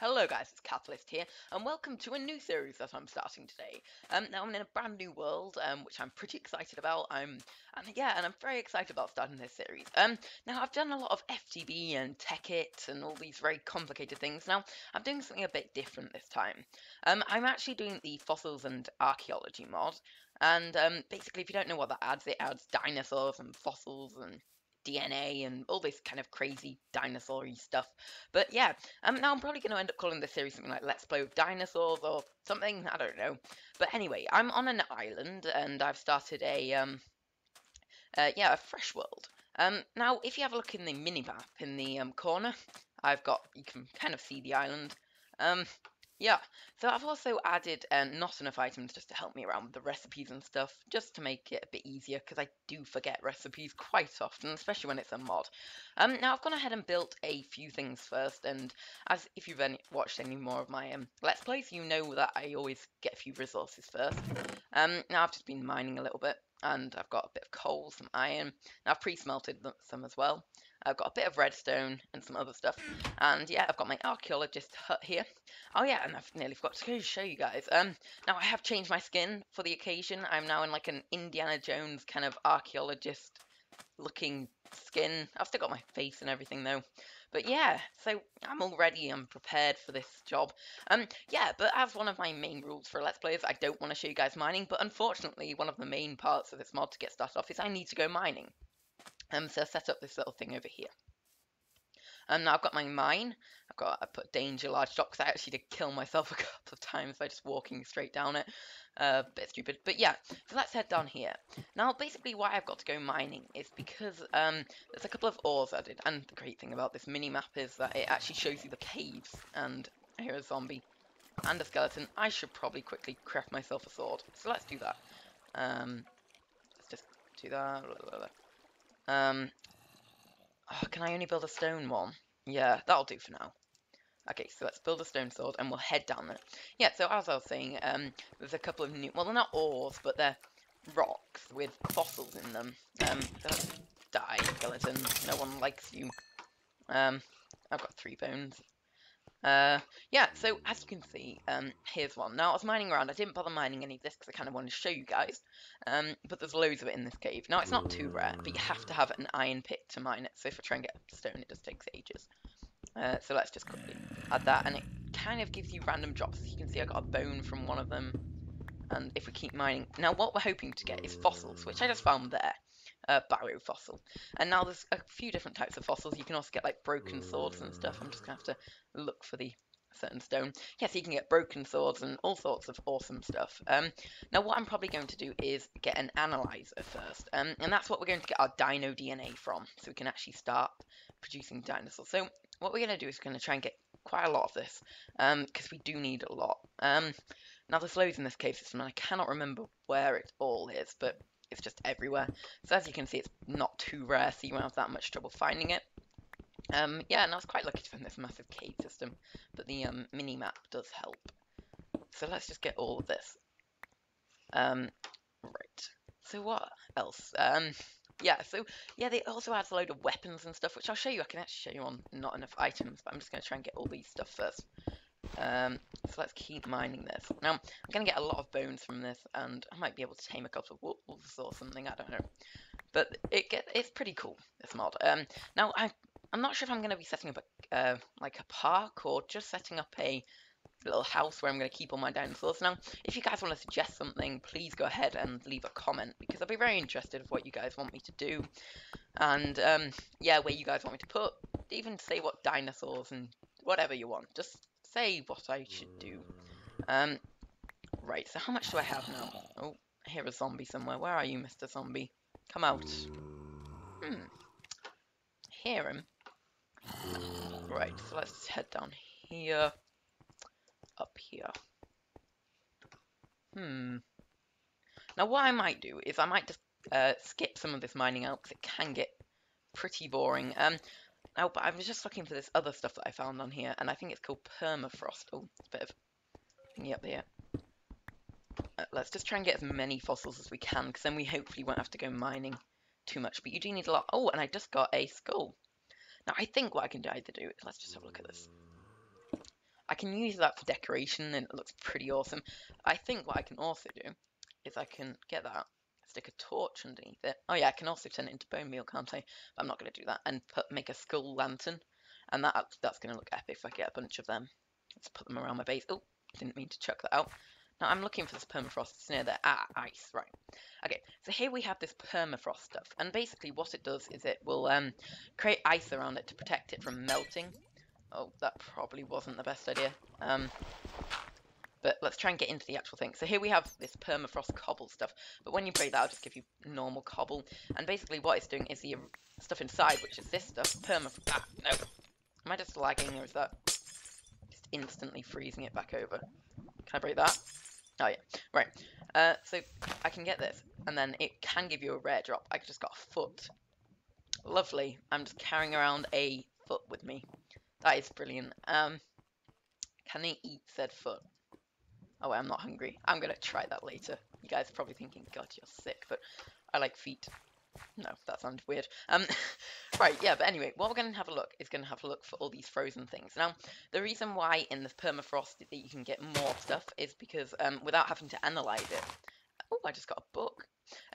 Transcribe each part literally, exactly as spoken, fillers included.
Hello guys, it's Catalyst here, and welcome to a new series that I'm starting today. Um, now I'm in a brand new world, um, which I'm pretty excited about. I'm, and yeah, and I'm very excited about starting this series. Um, now I've done a lot of F T B and Tekkit and all these very complicated things. Now I'm doing something a bit different this time. Um, I'm actually doing the fossils and archaeology mod, and um, basically, if you don't know what that adds, it adds dinosaurs and fossils and D N A and all this kind of crazy dinosaur-y stuff. But yeah, um, now I'm probably going to end up calling this series something like Let's Play with Dinosaurs or something, I don't know. But anyway, I'm on an island and I've started a, um, uh, yeah, a fresh world. Um, now, if you have a look in the minimap in the um, corner, I've got, you can kind of see the island. Um, yeah, so I've also added uh, not enough items just to help me around with the recipes and stuff, just to make it a bit easier, because I do forget recipes quite often, especially when it's a mod. Um, now I've gone ahead and built a few things first, and as if you've any, watched any more of my um, Let's Plays, you know that I always get a few resources first. Um, now I've just been mining a little bit, and I've got a bit of coal, some iron, and I've pre-smelted some as well. I've got a bit of redstone and some other stuff, and yeah, I've got my archaeologist hut here. Oh yeah, and I've nearly forgot to show you guys. Um, now I have changed my skin for the occasion. I'm now in like an Indiana Jones kind of archaeologist looking skin. I've still got my face and everything though. But yeah, so I'm all ready, I'm prepared for this job. Um, yeah, but as one of my main rules for Let's Plays, I don't want to show you guys mining, but unfortunately, one of the main parts of this mod to get started off is I need to go mining. Um, so I set up this little thing over here. Um, now I've got my mine. I've got, I put danger large dock, because I actually did kill myself a couple of times by just walking straight down it. Uh, a bit stupid, but yeah. So let's head down here. Now, basically, why I've got to go mining is because um, there's a couple of ores added, and the great thing about this mini map is that it actually shows you the caves. And here a zombie and a skeleton. I should probably quickly craft myself a sword. So let's do that. Um, let's just do that. Blah, blah, blah. Um, oh, can I only build a stone one? Yeah, that'll do for now. Okay, so let's build a stone sword and we'll head down there. Yeah, so as I was saying, um, there's a couple of new, well, they're not ores, but they're rocks with fossils in them. Um, so die, skeleton. No one likes you. Um, I've got three bones. Uh, yeah, so as you can see, um, here's one. Now, I was mining around. I didn't bother mining any of this because I kind of wanted to show you guys. Um, but there's loads of it in this cave. Now, it's not too rare, but you have to have an iron pick to mine it. So if I try and get a stone, it just takes ages. Uh, so let's just quickly add that. And it kind of gives you random drops. As you can see, I got a bone from one of them. And if we keep mining... Now, what we're hoping to get is fossils, which I just found there. Uh, barrow fossil. And now there's a few different types of fossils. You can also get like broken swords and stuff. I'm just gonna have to look for the certain stone. Yeah, so you can get broken swords and all sorts of awesome stuff. Um, now what I'm probably going to do is get an analyzer first, um, and that's what we're going to get our Dino D N A from, so we can actually start producing dinosaurs. So what we're going to do is we're going to try and get quite a lot of this, um, because we do need a lot. Um, now there's loads in this cave system, and I cannot remember where it all is, but it's just everywhere. So as you can see, it's not too rare, so you won't have that much trouble finding it. Um, yeah, and I was quite lucky to find this massive cave system, but the um, mini-map does help. So let's just get all of this. Um, right. So what else? Um, yeah, so, yeah, they also adds a load of weapons and stuff, which I'll show you. I can actually show you on not enough items, but I'm just going to try and get all these stuff first. Um, so let's keep mining this. Now, I'm going to get a lot of bones from this, and I might be able to tame a couple of wolves or something, I don't know. But it gets, it's pretty cool, this mod. Um, now, I, I'm not sure if I'm going to be setting up a, uh, like a park or just setting up a little house where I'm going to keep all my dinosaurs. Now, if you guys want to suggest something, please go ahead and leave a comment, because I'll be very interested in what you guys want me to do. And, um, yeah, where you guys want me to put, even say what dinosaurs and whatever you want. Just... say what I should do. Um, right, so how much do I have now? Oh, I hear a zombie somewhere. Where are you, Mister Zombie? Come out. Hmm. Hear him. Right, so let's just head down here. Up here. Hmm. Now, what I might do is I might just uh, skip some of this mining out, because it can get pretty boring. Um... Now, but I was just looking for this other stuff that I found on here, and I think it's called permafrost. Oh, it's a bit of thingy up here. Uh, let's just try and get as many fossils as we can, because then we hopefully won't have to go mining too much. But you do need a lot. Oh, and I just got a skull. Now, I think what I can do either do is, let's just have a look at this. I can use that for decoration and it looks pretty awesome. I think what I can also do is I can get that, stick a torch underneath it. Oh yeah, I can also turn it into bone meal, can't I? But I'm not going to do that. And put make a skull lantern, and that that's going to look epic if I get a bunch of them. Let's put them around my base. Oh, didn't mean to chuck that out. Now I'm looking for this permafrost. It's near there. Ah, ice, right. Okay, so here we have this permafrost stuff, and basically what it does is it will um, create ice around it to protect it from melting. Oh, that probably wasn't the best idea. Um, but let's try and get into the actual thing. So here we have this permafrost cobble stuff, but when you break that, I'll just give you normal cobble. And basically what it's doing is the stuff inside, which is this stuff, permafrost. Ah, no. Am I just lagging, or is that just instantly freezing it back over? Can I break that? Oh yeah, right. Uh, so I can get this, and then it can give you a rare drop. I just got a foot. Lovely. I'm just carrying around a foot with me. That is brilliant. Um, can I eat said foot? Oh, wait, I'm not hungry. I'm going to try that later. You guys are probably thinking, God, you're sick, but I like feet. No, that sounds weird. Um, right, yeah, but anyway, what we're going to have a look is going to have a look for all these frozen things. Now, the reason why in the permafrost that you can get more stuff is because um, without having to analyse it. Oh, I just got a book.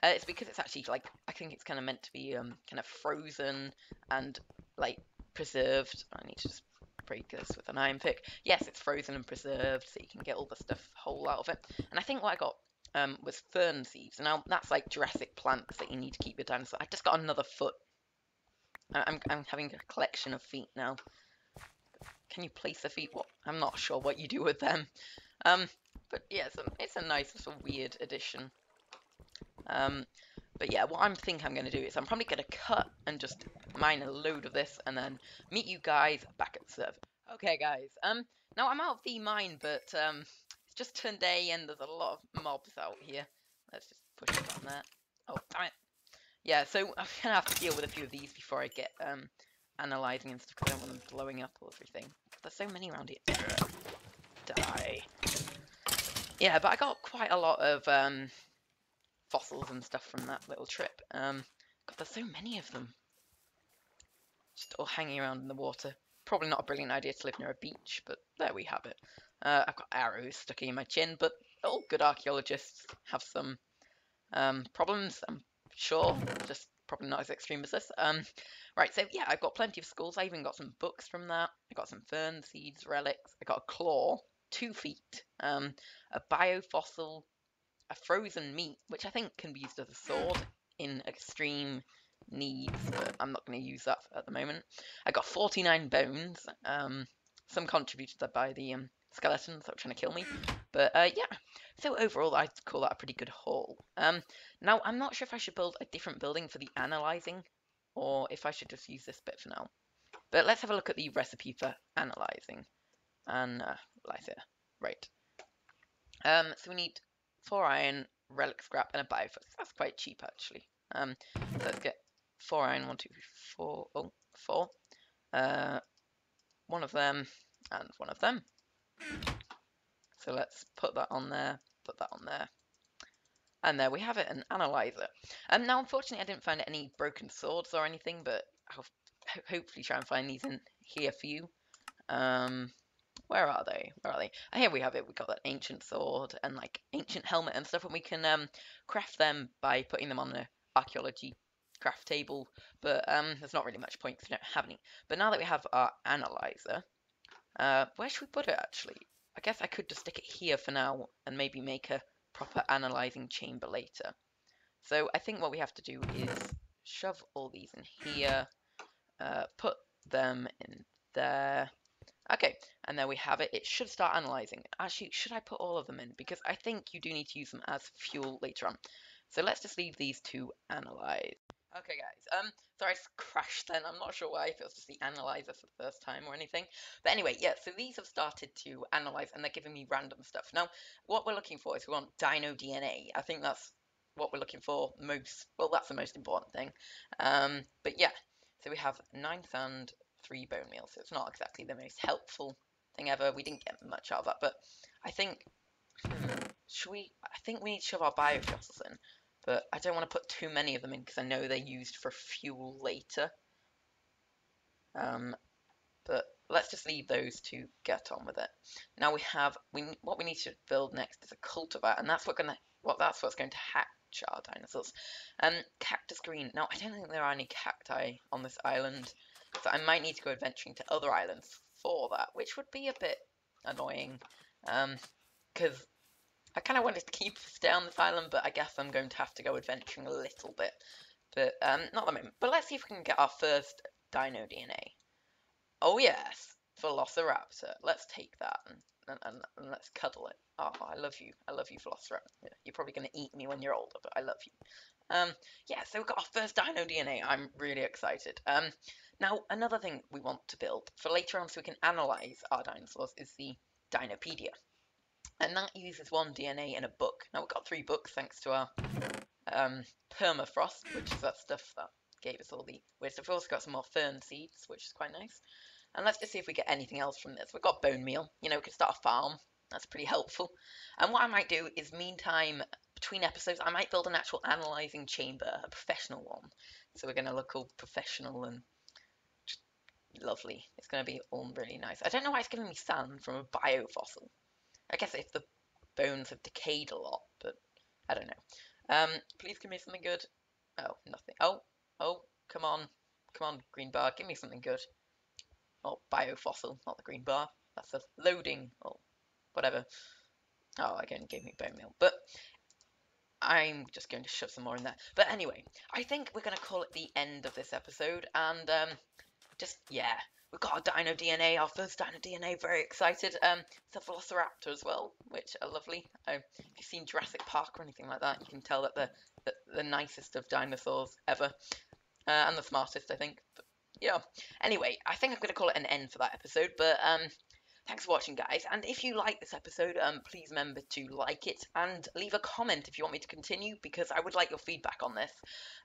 Uh, it's because it's actually, like, I think it's kind of meant to be um, kind of frozen and, like, preserved. I need to just break this with an iron pick. Yes, it's frozen and preserved, so you can get all the stuff whole out of it. And I think what I got um, was fern seeds. Now, that's like Jurassic plants that you need to keep your dinosaur. I just got another foot. I'm, I'm having a collection of feet now. Can you place the feet? What? I'm not sure what you do with them. Um, but yeah, it's a, it's a nice little weird addition. Um, but yeah, what I think I'm going to do is I'm probably going to cut and just mine a load of this and then meet you guys back at the server. Okay, guys, um, now I'm out of the mine, but um, it's just turned day and there's a lot of mobs out here. Let's just push it on there. Oh, damn it. Yeah, so I'm going to have to deal with a few of these before I get um, analysing and stuff, because I don't want them blowing up or everything. There's so many around here. Die. Yeah, but I got quite a lot of um, fossils and stuff from that little trip. Um, God, there's so many of them. Just all hanging around in the water. Probably not a brilliant idea to live near a beach, but there we have it. Uh, I've got arrows stuck in my chin, but all good archaeologists have some um, problems, I'm sure. Just probably not as extreme as this. Um, right, so yeah, I've got plenty of skulls. I even got some books from that. I got some fern seeds, relics. I got a claw, two feet, um, a biofossil, a frozen meat, which I think can be used as a sword in extreme needs, but I'm not going to use that at the moment. I got forty-nine bones, um, some contributed by the um, skeletons that were trying to kill me, but uh, yeah, so overall I'd call that a pretty good haul. Um, now I'm not sure if I should build a different building for the analysing, or if I should just use this bit for now, but let's have a look at the recipe for analysing, and uh, like there, right. Um, so we need four iron, relic scrap, and a biofossil. That's quite cheap actually. Um, so let's get four iron, one, two, three, four, oh, four, uh, one of them, and one of them. So let's put that on there, put that on there, and there we have it, an analyzer. Um, now, unfortunately, I didn't find any broken swords or anything, but I'll ho hopefully try and find these in here for you. Um, where are they? Where are they? Oh, here we have it. We got that ancient sword and, like, ancient helmet and stuff, and we can um, craft them by putting them on the archaeology craft table, but um, there's not really much point because we don't have any. But now that we have our analyzer, uh, where should we put it actually? I guess I could just stick it here for now and maybe make a proper analyzing chamber later. So I think what we have to do is shove all these in here, uh, put them in there. Okay, and there we have it. It should start analyzing. Actually, should I put all of them in? Because I think you do need to use them as fuel later on. So let's just leave these to analyze. Okay, guys. Um, sorry, I just crashed then. I'm not sure why, if it was just the analyzer for the first time or anything. But anyway, yeah, so these have started to analyze, and they're giving me random stuff. Now, what we're looking for is we want Dino D N A. I think that's what we're looking for most. Well, that's the most important thing. Um, but yeah, so we have nine sand, three bone meal. So it's not exactly the most helpful thing ever. We didn't get much out of that, but I think... Hmm, should we... I think we need to shove our biofossils in. But I don't want to put too many of them in because I know they're used for fuel later. Um, but let's just leave those to get on with it. Now we have, we what we need to build next is a cultivar, and that's what gonna what well, that's what's going to hatch our dinosaurs. Um, cactus green. Now I don't think there are any cacti on this island, so I might need to go adventuring to other islands for that, which would be a bit annoying, um, because I kind of wanted to keep stay on this island, but I guess I'm going to have to go adventuring a little bit. But um, not at the moment. But let's see if we can get our first Dino D N A. Oh yes, Velociraptor. Let's take that and, and, and, and let's cuddle it. Oh, I love you. I love you, Velociraptor. You're probably going to eat me when you're older, but I love you. Um, yeah, so we've got our first Dino D N A. I'm really excited. Um, now, another thing we want to build for later on so we can analyse our dinosaurs is the Dinopedia. And that uses one D N A in a book. Now, we've got three books thanks to our um, permafrost, which is that stuff that gave us all the weird stuff. We've also got some more fern seeds, which is quite nice. And let's just see if we get anything else from this. We've got bone meal. You know, we could start a farm. That's pretty helpful. And what I might do is, meantime, between episodes, I might build an actual analysing chamber, a professional one. So we're going to look all professional and just lovely. It's going to be all really nice. I don't know why it's giving me sand from a biofossil. I guess if the bones have decayed a lot, but I don't know. Um, please give me something good. Oh, nothing. Oh, oh, come on. Come on, green bar. Give me something good. Oh, biofossil, not the green bar. That's the loading or whatever. Oh, again, it gave me bone meal. But I'm just going to shove some more in there. But anyway, I think we're going to call it the end of this episode. And um, just, yeah. We've got our Dino D N A, our first Dino D N A, very excited. Um, it's a Velociraptor as well, which are lovely. Um, if you've seen Jurassic Park or anything like that, you can tell that they're the, the nicest of dinosaurs ever. Uh, and the smartest, I think. But, yeah. Anyway, I think I'm going to call it an end for that episode, but um, thanks for watching, guys. And if you like this episode, um, please remember to like it and leave a comment if you want me to continue, because I would like your feedback on this.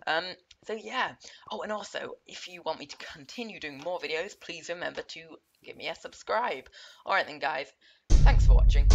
Um, so, yeah. Oh, and also, if you want me to continue doing more videos, please remember to give me a subscribe. All right, then, guys. Thanks for watching.